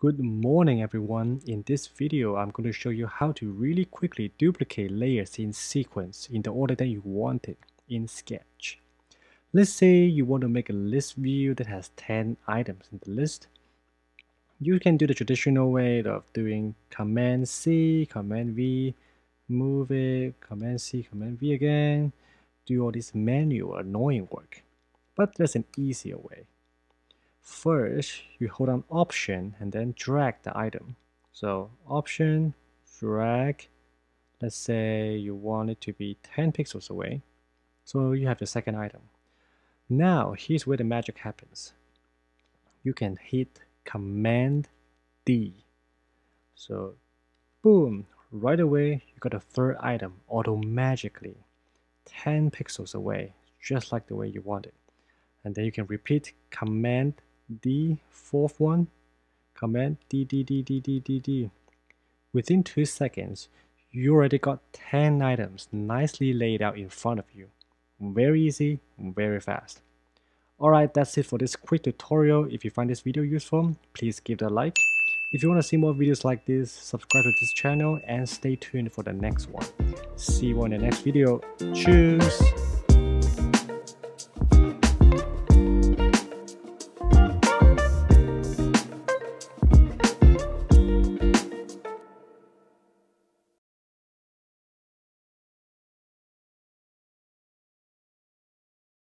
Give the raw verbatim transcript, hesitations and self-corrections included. Good morning everyone. In this video, I'm going to show you how to really quickly duplicate layers in sequence in the order that you want it in Sketch. Let's say you want to make a list view that has ten items in the list. You can do the traditional way of doing Command C, Command V, move it, Command C, Command V again, do all this manual annoying work. But there's an easier way. First, you hold down Option and then drag the item. So Option, drag. Let's say you want it to be ten pixels away. So you have the second item. Now, here's where the magic happens. You can hit Command D. So boom, right away, you got a third item automatically, ten pixels away, just like the way you want it. And then you can repeat Command D, fourth one, Command D, D, D, D, D, D, D. Within two seconds, you already got ten items nicely laid out in front of you. Very easy, very fast. Alright, that's it for this quick tutorial. If you find this video useful, please give it a like. If you want to see more videos like this, subscribe to this channel and stay tuned for the next one. See you in the next video. Cheers!